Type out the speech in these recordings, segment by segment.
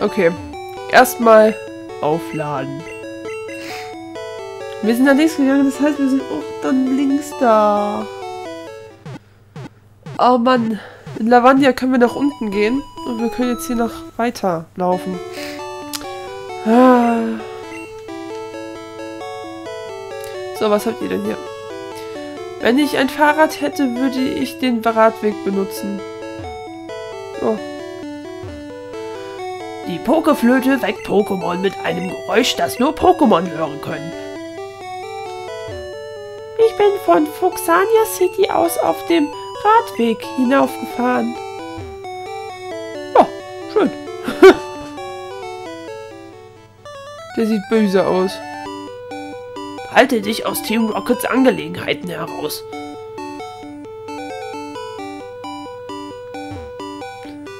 Okay, erstmal aufladen. Wir sind nach links gegangen, das heißt, wir sind auch dann links da. Oh Mann, in Lavandia können wir nach unten gehen und wir können jetzt hier noch weiter laufen. Ah. So, was habt ihr denn hier? Wenn ich ein Fahrrad hätte, würde ich den Radweg benutzen. Oh. Die Pokéflöte weckt Pokémon mit einem Geräusch, das nur Pokémon hören können. Ich bin von Fuchsia City aus auf dem Radweg hinaufgefahren. Oh, schön. Der sieht böse aus. Halte dich aus Team Rockets Angelegenheiten heraus.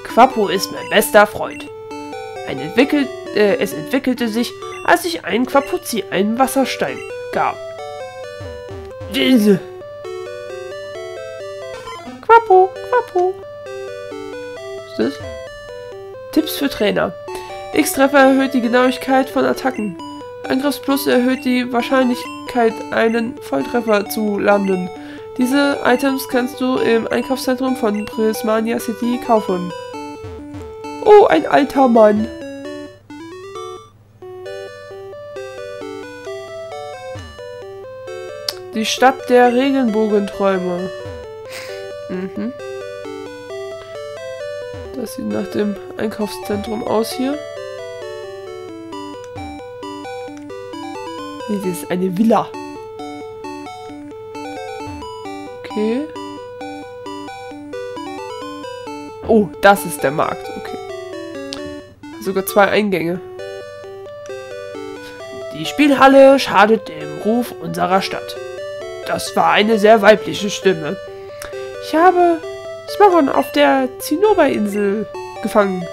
Quapo ist mein bester Freund. Es entwickelte sich, als ich einen Quaputzi, einen Wasserstein, gab. Diese. Quapo, Quapo. Was ist das? Tipps für Trainer. X-Treffer erhöht die Genauigkeit von Attacken. Angriffsplus erhöht die Wahrscheinlichkeit, einen Volltreffer zu landen. Diese Items kannst du im Einkaufszentrum von Prismania City kaufen. Oh, ein alter Mann. Die Stadt der Regenbogenträume. Mhm. Das sieht nach dem Einkaufszentrum aus hier. Nee, das ist eine Villa. Okay. Oh, das ist der Markt. Okay. Sogar zwei Eingänge. Die Spielhalle schadet dem Ruf unserer Stadt. Das war eine sehr weibliche Stimme. Ich habe Smaron auf der Zinnober-Insel gefangen.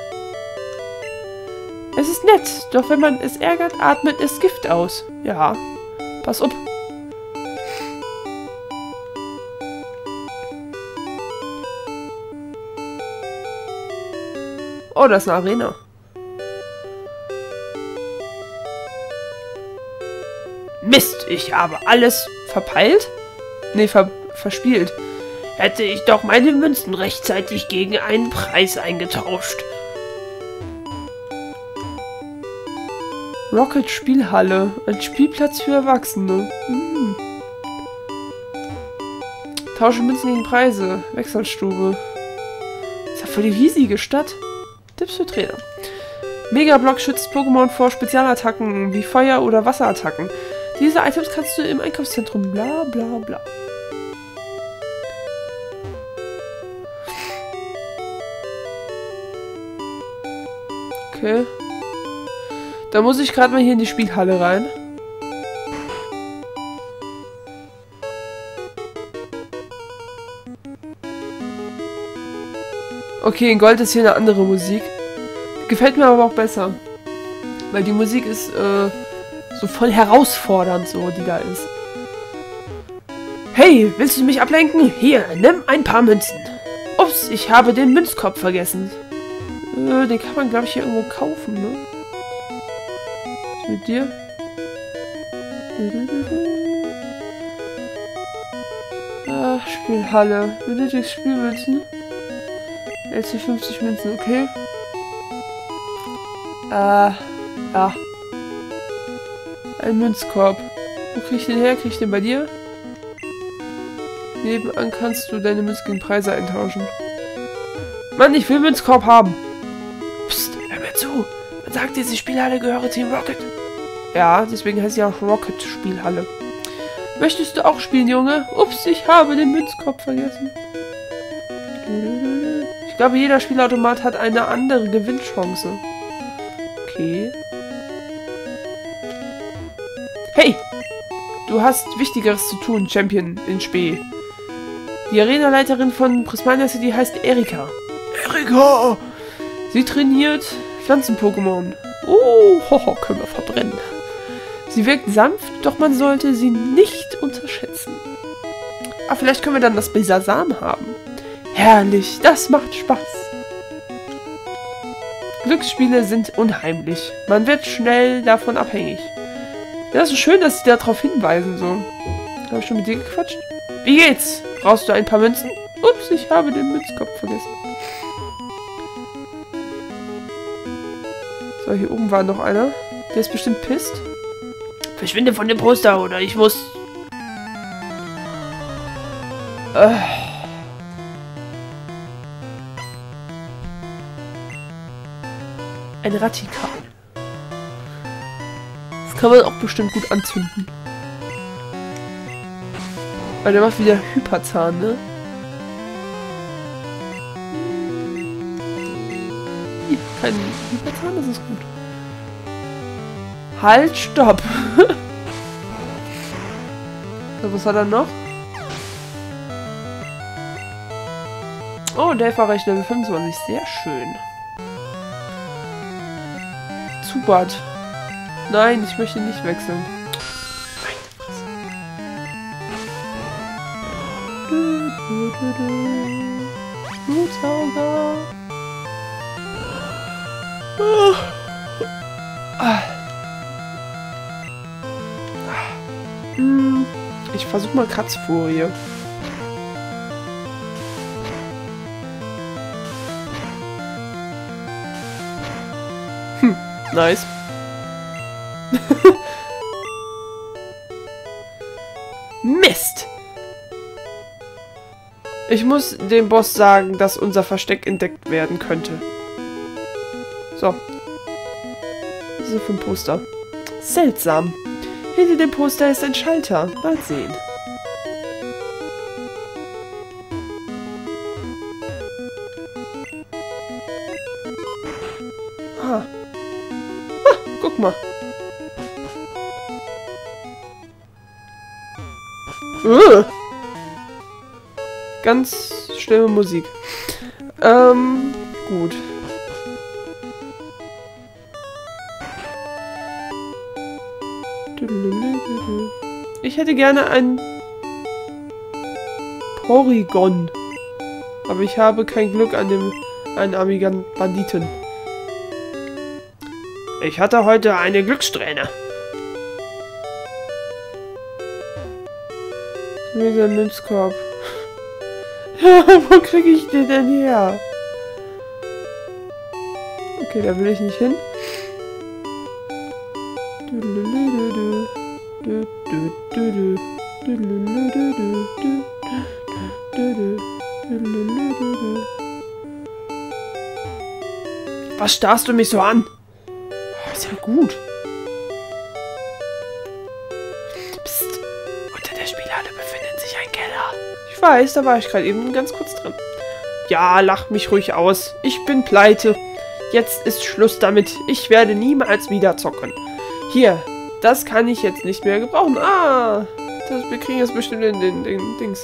Es ist nett, doch wenn man es ärgert, atmet es Gift aus. Ja, pass auf. Oh, das ist eine Arena. Mist, ich habe alles verpeilt? Nee, verspielt. Hätte ich doch meine Münzen rechtzeitig gegen einen Preis eingetauscht. Rocket Spielhalle. Ein Spielplatz für Erwachsene. Hm. Tausche Münzen gegen Preise. Wechselstube. Ist ja voll die riesige Stadt. Tipps für Trainer. Megablock schützt Pokémon vor Spezialattacken wie Feuer- oder Wasserattacken. Diese Items kannst du im Einkaufszentrum, bla bla bla. Okay. Da muss ich gerade mal hier in die Spielhalle rein. Okay, in Gold ist hier eine andere Musik. Gefällt mir aber auch besser. Weil die Musik ist, so voll herausfordernd, so, die da ist. Hey, willst du mich ablenken? Hier, nimm ein paar Münzen. Ups, ich habe den Münzkorb vergessen. Den kann man, glaube ich, hier irgendwo kaufen, ne? Was mit dir? Ach, Spielhalle. Benötigst Spielmünzen. LC 50 Münzen, okay. Ja. Ein Münzkorb. Wo krieg ich den her? Krieg ich den bei dir? Nebenan kannst du deine Münzen gegen Preise eintauschen. Mann, ich will Münzkorb haben. Psst, hör mir zu. Man sagt, diese Spielhalle gehöre Team Rocket. Ja, deswegen heißt sie auch Rocket Spielhalle. Möchtest du auch spielen, Junge? Ups, ich habe den Münzkorb vergessen. Ich glaube, jeder Spielautomat hat eine andere Gewinnchance. Okay. Hey! Du hast Wichtigeres zu tun, Champion in Spee. Die Arenaleiterin von Prismania City heißt Erika. Erika! Sie trainiert Pflanzen-Pokémon. Oh, hoho, können wir verbrennen. Sie wirkt sanft, doch man sollte sie nicht unterschätzen. Ah, vielleicht können wir dann das Besasam haben. Herrlich, das macht Spaß. Glücksspiele sind unheimlich. Man wird schnell davon abhängig. Ja, ist so schön, dass sie darauf hinweisen, so. Habe ich schon mit dir gequatscht? Wie geht's? Brauchst du ein paar Münzen? Ups, ich habe den Münzkopf vergessen. So, hier oben war noch einer. Der ist bestimmt pisst. Verschwinde von dem Poster, oder ich muss... Ein Ratikan. Das kann man auch bestimmt gut anzünden. Weil der macht wieder Hyperzahn, ne? Hier, kein Hyperzahn, das ist gut. Halt, stopp! So, was hat er noch? Oh, Dave war recht Level 25, sehr schön. Zubat. Nein, ich möchte nicht wechseln. Blutsauger. Oh. Ah. Ah. Hm. Ich versuche mal Kratzfurie. Nice. Mist! Ich muss dem Boss sagen, dass unser Versteck entdeckt werden könnte. So. Was ist das für ein Poster? Seltsam. Hinter dem Poster ist ein Schalter. Mal sehen. Ah. Ah, guck mal. Ganz schlimme Musik. Gut. Ich hätte gerne einen Porygon. Aber ich habe kein Glück an dem einarmigen Banditen. Ich hatte heute eine Glückssträhne. Dieser Münzkorb. Wo kriege ich den denn her? Okay, da will ich nicht hin. Was starrst du mich so an? Ist ja gut. Psst. Unter der Spielhalle befindet sich ein Keller. Ich weiß, da war ich gerade eben ganz kurz drin. Ja, lach mich ruhig aus. Ich bin pleite. Jetzt ist Schluss damit. Ich werde niemals wieder zocken. Hier, das kann ich jetzt nicht mehr gebrauchen. Ah, das, wir kriegen jetzt bestimmt in den Dings.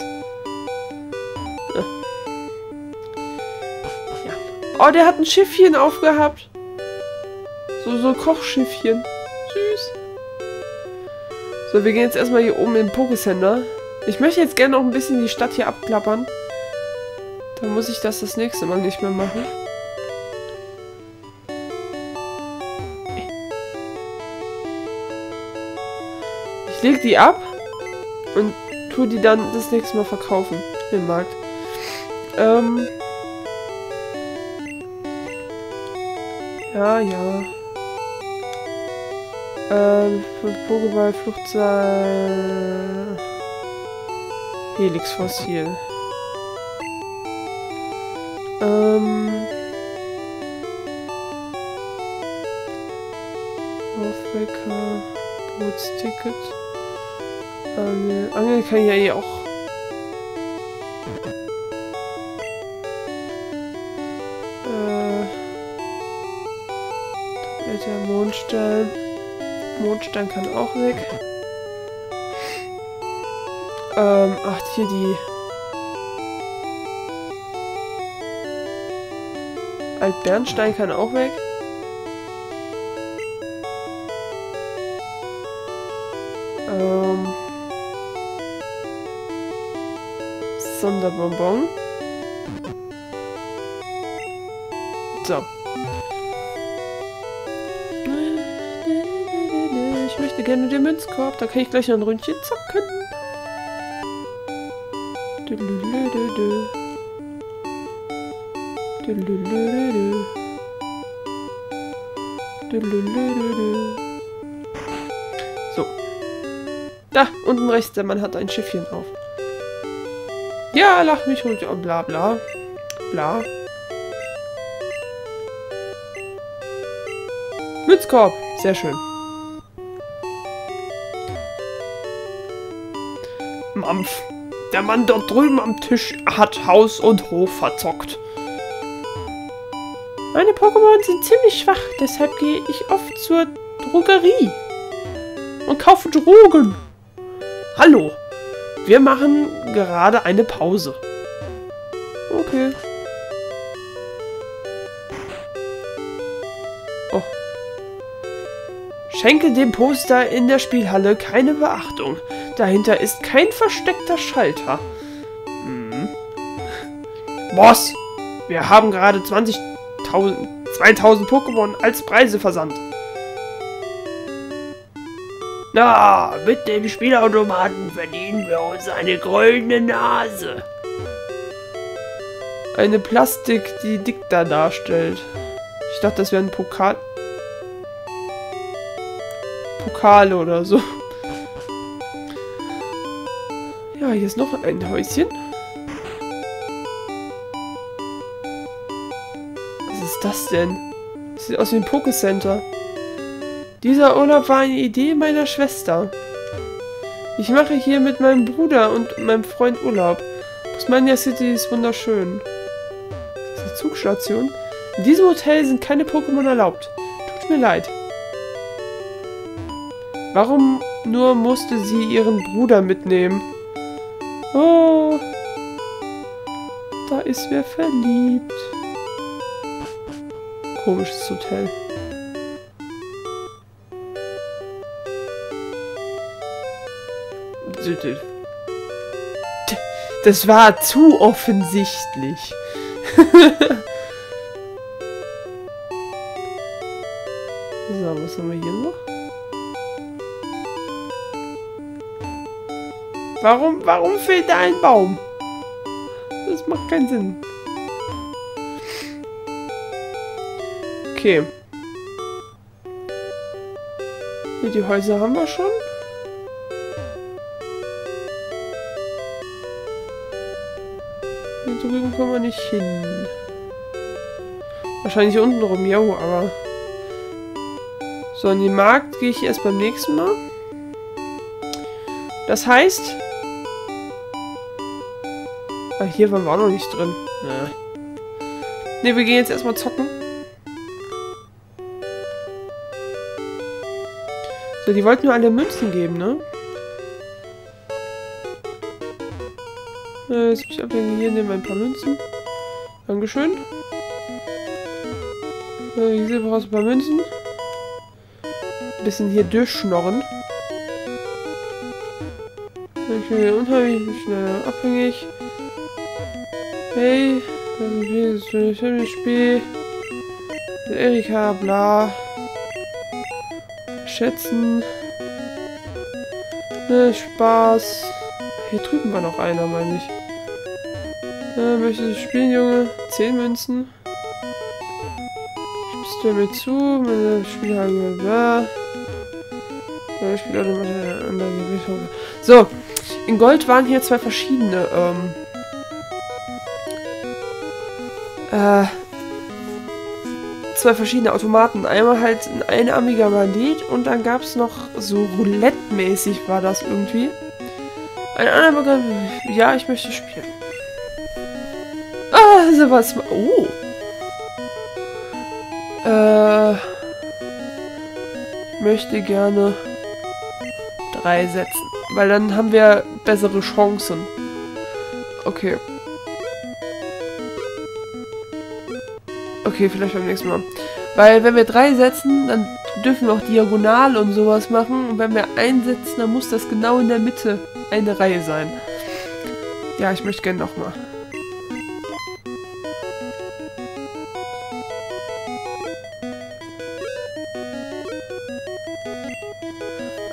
Ja. Ja. Oh, der hat ein Schiffchen aufgehabt. So Kochschiffchen. Süß. So, wir gehen jetzt erstmal hier oben in den Poké-Center. Ich möchte jetzt gerne noch ein bisschen die Stadt hier abklappern. Dann muss ich das nächste Mal nicht mehr machen. Ich lege die ab und tue die dann das nächste Mal verkaufen im Markt. Ja. Pokéball, Fluchtseil... Helix Fossil. Aufwecker... Bootsticket... Angel... Angel kann ich ja eh auch... Der Mondstein... Mondstein kann auch weg. Ach, hier die... Alt-Bernstein kann auch weg. Sonderbonbon. So. Ich möchte gerne den Münzkorb. Da kann ich gleich noch ein Ründchen zocken. So. Da, unten rechts, der Mann hat ein Schiffchen auf. Ja, lach mich runter und bla bla. Bla. Münzkorb. Sehr schön. Mampf. Der Mann dort drüben am Tisch hat Haus und Hof verzockt. Meine Pokémon sind ziemlich schwach, deshalb gehe ich oft zur Drogerie und kaufe Drogen. Hallo, wir machen gerade eine Pause. Okay. Oh. Schenke dem Poster in der Spielhalle keine Beachtung. Dahinter ist kein versteckter Schalter. Hm. Boss, wir haben gerade 2000 Pokémon als Preise versandt. Na, mit dem Spielautomaten verdienen wir uns eine goldene Nase. Eine Plastik, die Digda darstellt. Ich dachte, das wäre ein Pokal. Pokale oder so. Ja, hier ist noch ein Häuschen. Das denn? Das sieht aus wie ein Poké-Center. Dieser Urlaub war eine Idee meiner Schwester. Ich mache hier mit meinem Bruder und meinem Freund Urlaub. Prismania City ist wunderschön. Das ist eine Zugstation. In diesem Hotel sind keine Pokémon erlaubt. Tut mir leid. Warum nur musste sie ihren Bruder mitnehmen? Oh. Da ist wer verliebt. Komisches Hotel. Das war zu offensichtlich. So, was haben wir hier noch? Warum fehlt da ein Baum? Das macht keinen Sinn. Okay. Hier die Häuser haben wir schon. Hier drüben kommen wir nicht hin. Wahrscheinlich unten rum, ja, aber. So, in den Markt gehe ich erst beim nächsten Mal. Das heißt. Ah, hier waren wir auch noch nicht drin. Naja. Ne, wir gehen jetzt erstmal zocken. So, die wollten nur alle Münzen geben, ne? Jetzt muss ich ablenken. Hier nehmen wir ein paar Münzen. Dankeschön. Hier sehen wir raus ein paar Münzen. Ein bisschen hier durchschnorren. Ich bin hier unheimlich schnell abhängig. Hey, das ist ein schönes Spiel. Erika, bla. Schätzen. Ne, Spaß. Hier drüben war noch einer, meine ich. Möchtest du spielen, Junge? 10 Münzen. Gibst du mir zu? Meine Spielhalle, bla. Meine Spielautomaten, andere Gewichtung. So. In Gold waren hier zwei verschiedene, zwei verschiedene Automaten. Einmal halt ein einarmiger Bandit und dann gab es noch so Roulette-mäßig war das irgendwie. Ein anderer, ja, ich möchte spielen. Ah, so was. Oh. Ich möchte gerne 3 setzen, weil dann haben wir bessere Chancen. Okay. Okay, vielleicht beim nächsten Mal. Weil wenn wir 3 setzen, dann dürfen wir auch diagonal und sowas machen. Und wenn wir 1 setzen, dann muss das genau in der Mitte eine Reihe sein. Ja, ich möchte gerne nochmal.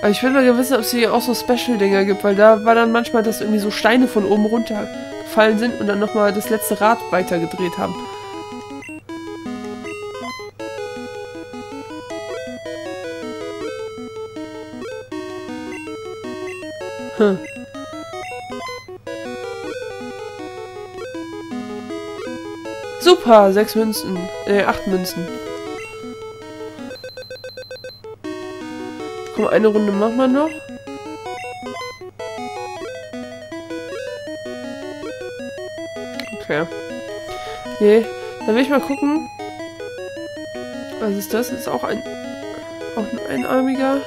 Aber ich will mal wissen, ob es hier auch so Special-Dinger gibt, weil da war dann manchmal, dass irgendwie so Steine von oben runtergefallen sind und dann nochmal das letzte Rad weitergedreht haben. Hm. Super, 6 Münzen. 8 Münzen. Komm, eine Runde machen wir noch. Okay. Nee, dann will ich mal gucken. Was ist das? Ist auch ein einarmiger.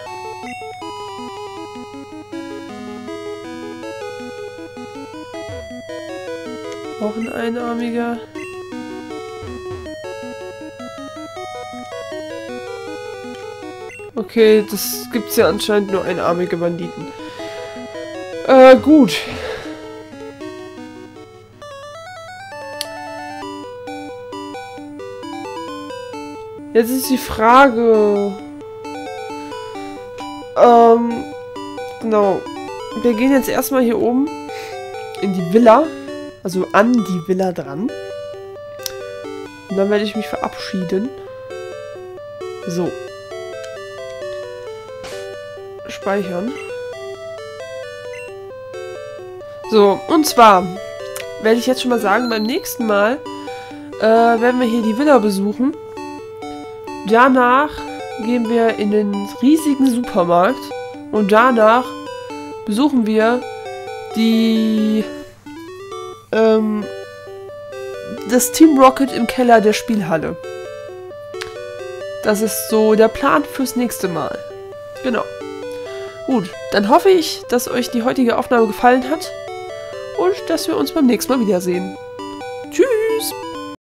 Auch ein einarmiger. Okay, das gibt's ja anscheinend nur einarmige Banditen. Gut. Jetzt ist die Frage. Genau. Wir gehen jetzt erstmal hier oben in die Villa. Also an die Villa dran. Und dann werde ich mich verabschieden. So. Speichern. So, und zwar werde ich jetzt schon mal sagen, beim nächsten Mal werden wir hier die Villa besuchen. Danach gehen wir in den riesigen Supermarkt. Und danach besuchen wir die... das Team Rocket im Keller der Spielhalle. Das ist so der Plan fürs nächste Mal. Genau. Gut, dann hoffe ich, dass euch die heutige Aufnahme gefallen hat und dass wir uns beim nächsten Mal wiedersehen.